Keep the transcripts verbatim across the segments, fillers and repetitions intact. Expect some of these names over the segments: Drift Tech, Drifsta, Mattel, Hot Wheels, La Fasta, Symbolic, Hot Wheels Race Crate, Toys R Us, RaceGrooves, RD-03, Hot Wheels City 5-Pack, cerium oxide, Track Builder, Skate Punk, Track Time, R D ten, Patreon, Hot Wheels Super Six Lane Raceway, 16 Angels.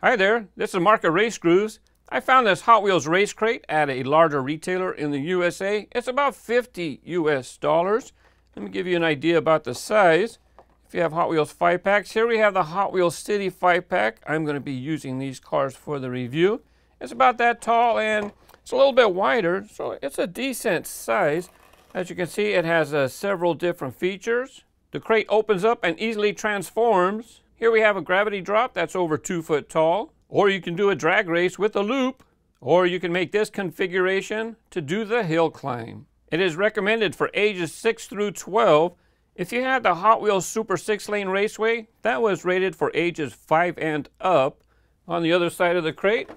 Hi there, this is Mark of Race Grooves. I found this Hot Wheels Race Crate at a larger retailer in the U S A. It's about fifty U S dollars. Let me give you an idea about the size. If you have Hot Wheels five packs, here we have the Hot Wheels City five pack. I'm going to be using these cars for the review. It's about that tall and it's a little bit wider, so it's a decent size. As you can see, it has uh, several different features. The crate opens up and easily transforms. Here we have a gravity drop that's over two foot tall, or you can do a drag race with a loop, or you can make this configuration to do the hill climb. It is recommended for ages six through twelve. If you had the Hot Wheels Super Six Lane Raceway, that was rated for ages five and up. On the other side of the crate,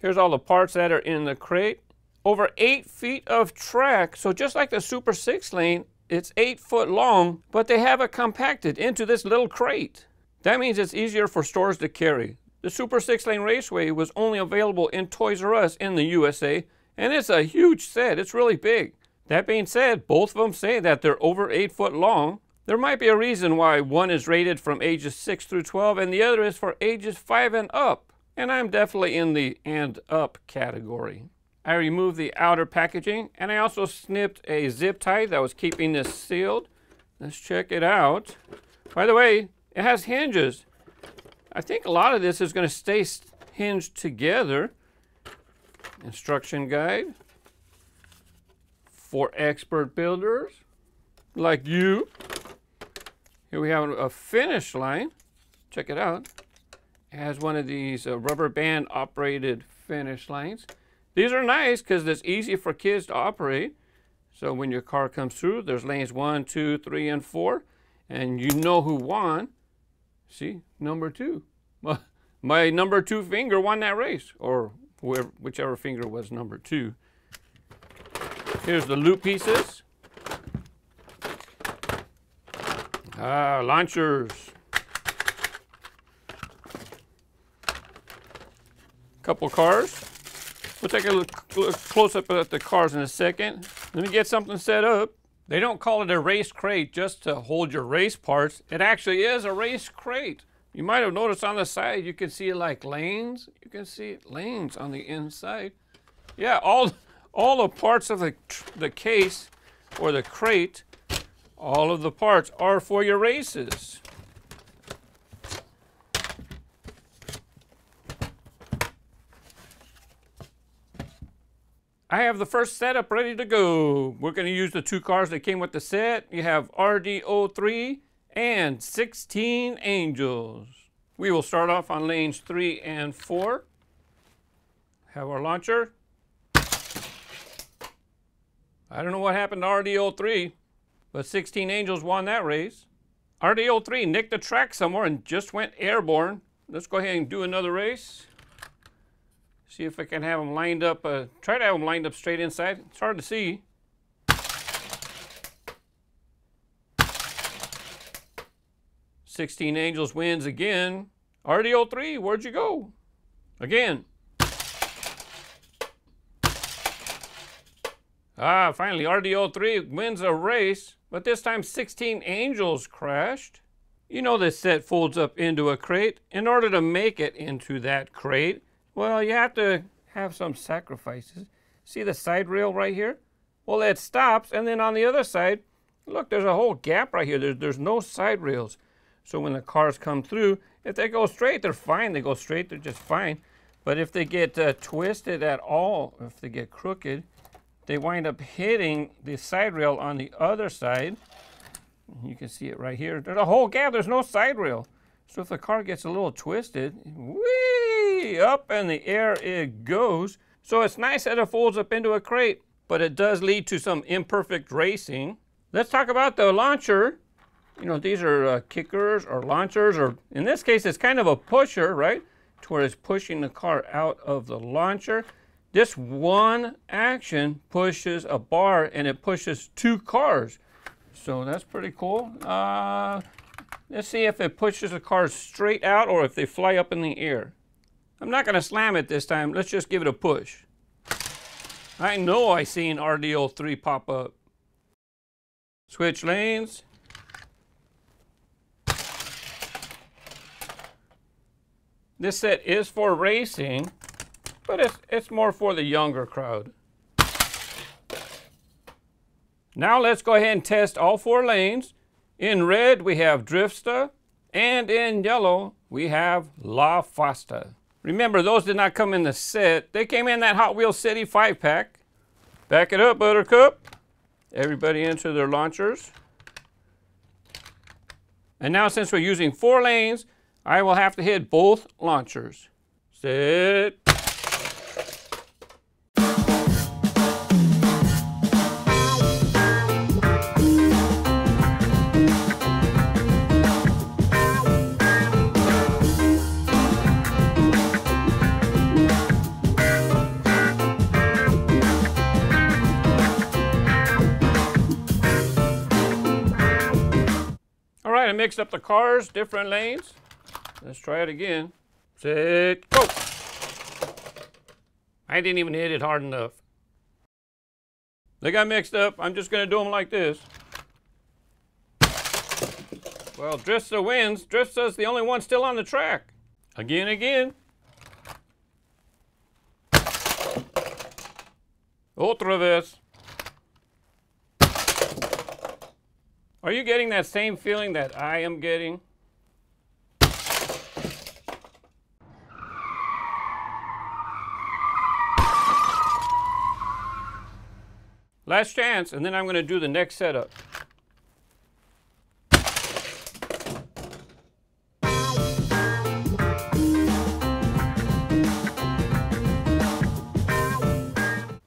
here's all the parts that are in the crate. Over eight feet of track, so just like the Super Six Lane, it's eight foot long, but they have it compacted into this little crate. That means it's easier for stores to carry. The Super Six Lane Raceway was only available in Toys R Us in the U S A, and it's a huge set. It's really big. That being said, both of them say that they're over eight foot long. There might be a reason why one is rated from ages six through twelve and the other is for ages five and up. And I'm definitely in the and up category. I removed the outer packaging, and I also snipped a zip tie that was keeping this sealed. Let's check it out. By the way, it has hinges. I think a lot of this is going to stay hinged together. Instruction guide for expert builders like you. Here we have a finish line. Check it out. It has one of these uh, rubber band operated finish lines. These are nice because it's easy for kids to operate. So when your car comes through, there's lanes one, two, three, and four, and you know who won. See, number two. My, my number two finger won that race, or whoever, whichever finger was number two. Here's the loop pieces. Ah, launchers. Couple cars. We'll take a look, look, close up at the cars in a second. Let me get something set up. They don't call it a race crate just to hold your race parts. It actually is a race crate. You might have noticed on the side, you can see like lanes. You can see lanes on the inside. Yeah, all, all the parts of the, the case or the crate, all of the parts are for your races. I have the first setup ready to go. We're going to use the two cars that came with the set. You have R D oh three and sixteen Angels. We will start off on lanes three and four. Have our launcher. I don't know what happened to R D oh three, but sixteen Angels won that race. R D oh three nicked the track somewhere and just went airborne. Let's go ahead and do another race. See if I can have them lined up, uh, try to have them lined up straight inside. It's hard to see. sixteen Angels wins again. R D oh three, where'd you go? Again. Ah, finally, R D oh three wins a race, but this time sixteen Angels crashed. You know this set folds up into a crate. In order to make it into that crate, well, you have to have some sacrifices. See the side rail right here? Well, it stops, and then on the other side, look, there's a whole gap right here. There's, there's no side rails. So when the cars come through, if they go straight, they're fine. They go straight, they're just fine. But if they get uh, twisted at all, if they get crooked, they wind up hitting the side rail on the other side. You can see it right here. There's a whole gap. There's no side rail. So if the car gets a little twisted, whee! Up in the air it goes. So it's nice that it folds up into a crate, but it does lead to some imperfect racing. Let's talk about the launcher. You know, these are uh, kickers or launchers, or in this case, it's kind of a pusher, right? To where it's pushing the car out of the launcher. This one action pushes a bar and it pushes two cars. So that's pretty cool. Uh, let's see if it pushes the cars straight out or if they fly up in the air. I'm not going to slam it this time. Let's just give it a push. I know I seen R D oh three pop up. Switch lanes. This set is for racing, but it's, it's more for the younger crowd. Now let's go ahead and test all four lanes. In red, we have Drifsta, and in yellow, we have La Fasta. Remember, those did not come in the set. They came in that Hot Wheels City five pack. Back it up, Buttercup. Everybody enter their launchers. And now, since we're using four lanes, I will have to hit both launchers. Set. All right, I mixed up the cars, different lanes. Let's try it again. Set, go! I didn't even hit it hard enough. They got mixed up. I'm just gonna do them like this. Well, Drifsta wins. Drifsta's the only one still on the track. Again, again. Otra vez. Are you getting that same feeling that I am getting? Last chance, and then I'm going to do the next setup.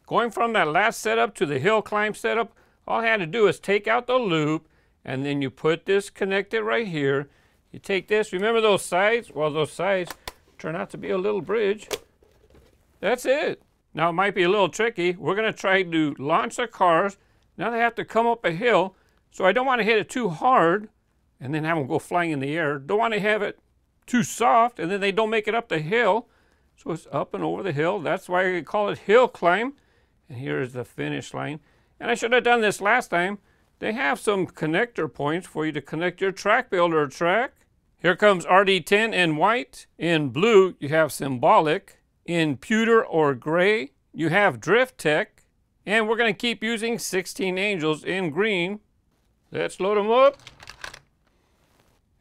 Going from that last setup to the hill climb setup, all I had to do is take out the loop, and then you put this connected right here. You take this, remember those sides? Well, those sides turn out to be a little bridge. That's it. Now, it might be a little tricky. We're going to try to launch the cars. Now they have to come up a hill, so I don't want to hit it too hard and then have them go flying in the air. Don't want to have it too soft, and then they don't make it up the hill. So it's up and over the hill. That's why we call it hill climb. And here is the finish line. And I should have done this last time. They have some connector points for you to connect your track builder track. Here comes R D ten in white. In blue, you have Symbolic. In pewter or gray, you have Drift Tech, and we're going to keep using sixteen Angels in green. Let's load them up.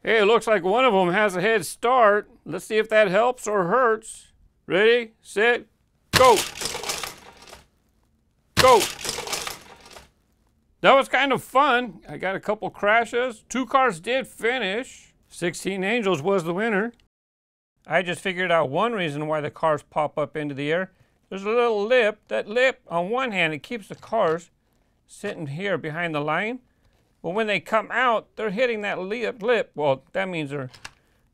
Hey, it looks like one of them has a head start. Let's see if that helps or hurts. Ready, set, go. Go. That was kind of fun. I got a couple crashes. Two cars did finish. sixteen Angels was the winner. I just figured out one reason why the cars pop up into the air. There's a little lip. That lip, on one hand, it keeps the cars sitting here behind the line. But when they come out, they're hitting that lip. lip. Well, that means they're,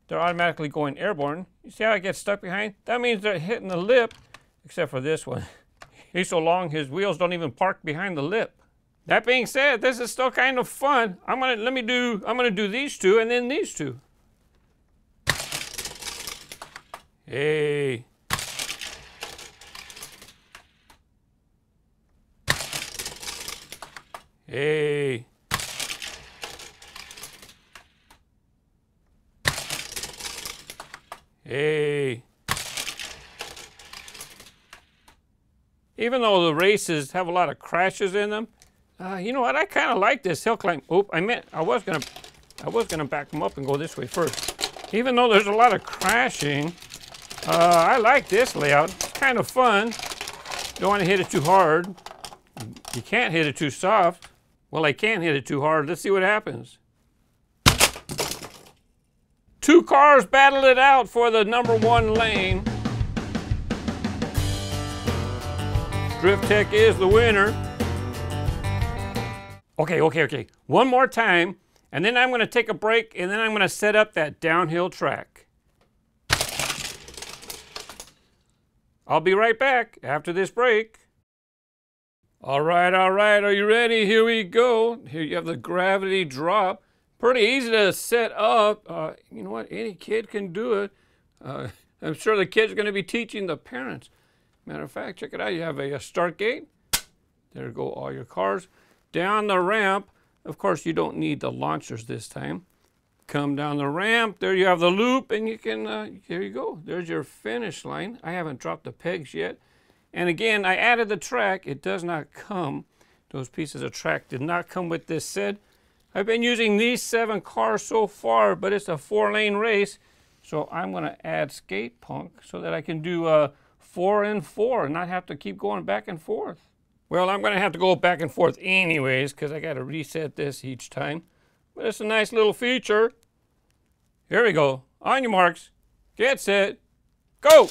they're automatically going airborne. You see how it gets stuck behind? That means they're hitting the lip, except for this one. He's so long, his wheels don't even park behind the lip. That being said, this is still kind of fun. I'm gonna, let me do, I'm gonna do these two and then these two. Hey. Hey. Hey. Even though the races have a lot of crashes in them, uh, you know what? I kind of like this hill climb. Oop! I meant I was gonna, I was gonna back them up and go this way first. Even though there's a lot of crashing. Uh, I like this layout. It's kind of fun. Don't want to hit it too hard. You can't hit it too soft. Well, I can hit it too hard. Let's see what happens. Two cars battle it out for the number one lane. Drift Tech is the winner. Okay, okay, okay. One more time, and then I'm going to take a break, and then I'm going to set up that downhill track. I'll be right back after this break. All right, all right, are you ready? Here we go. Here you have the gravity drop. Pretty easy to set up. Uh, you know what, any kid can do it. Uh, I'm sure the kids are gonna be teaching the parents. Matter of fact, check it out. You have a, a start gate. There go all your cars. Down the ramp. Of course, you don't need the launchers this time. Come down the ramp. There you have the loop, and you can, uh, here you go. There's your finish line. I haven't dropped the pegs yet. And again, I added the track. It does not come. Those pieces of track did not come with this set. I've been using these seven cars so far, but it's a four-lane race. So I'm going to add Skate Punk so that I can do uh, four and four and not have to keep going back and forth. Well, I'm going to have to go back and forth anyways because I got to reset this each time. But it's a nice little feature. Here we go. On your marks. Get set. Go!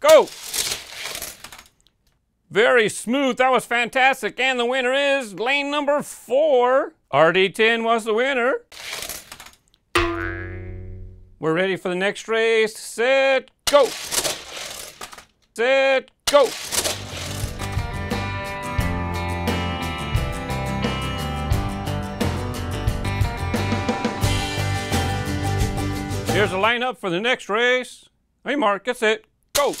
Go! Very smooth. That was fantastic. And the winner is lane number four. R D ten was the winner. We're ready for the next race. Set, go. Set, go. Here's a lineup for the next race. Hey, Mark, get set, go.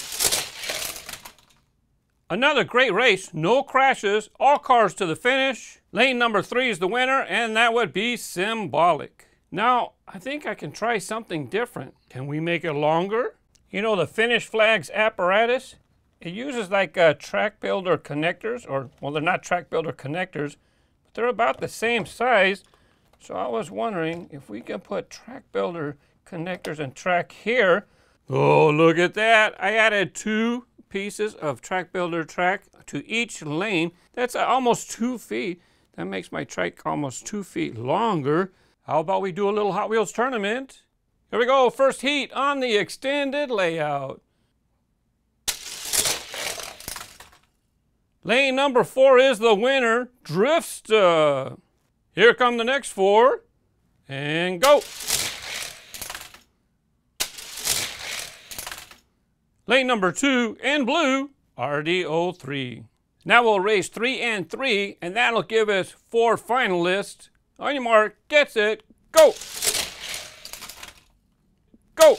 Another great race, no crashes, all cars to the finish. Lane number three is the winner, and that would be Symbolic. Now, I think I can try something different. Can we make it longer? You know, the finish flags apparatus, it uses like uh, track builder connectors, or, well, they're not track builder connectors, but they're about the same size. So I was wondering if we can put track builder connectors and track here. Oh, look at that. I added two pieces of track builder track to each lane. That's almost two feet. That makes my track almost two feet longer. How about we do a little Hot Wheels tournament? Here we go, first heat on the extended layout. Lane number four is the winner, Drifsta. Here come the next four, and go. Lane number two in blue, R D oh three. Now we'll race three and three, and that'll give us four finalists. On your mark, get set, go. Go.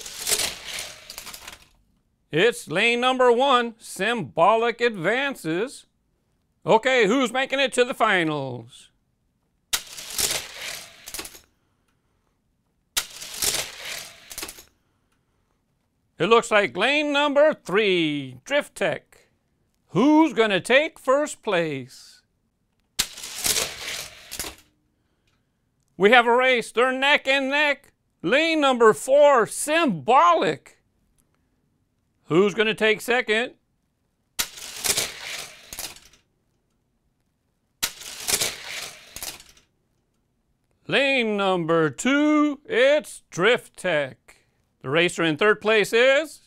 It's lane number one, Symbolic advances. Okay, who's making it to the finals? It looks like lane number three, Drift Tech. Who's gonna take first place? We have a race, they're neck and neck. Lane number four, Symbolic. Who's gonna take second? Lane number two, it's Drift Tech. The racer in third place is...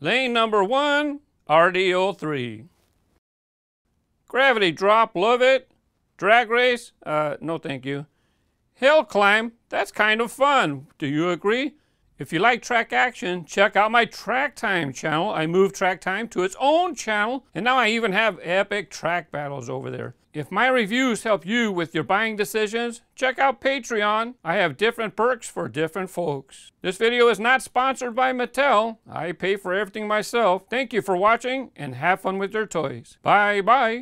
Lane number one, R D oh three. Gravity drop, love it. Drag race, uh, no thank you. Hill climb, that's kind of fun. Do you agree? If you like track action, check out my Track Time channel. I moved Track Time to its own channel, and now I even have epic track battles over there. If my reviews help you with your buying decisions, check out Patreon. I have different perks for different folks. This video is not sponsored by Mattel. I pay for everything myself. Thank you for watching and have fun with your toys. Bye bye.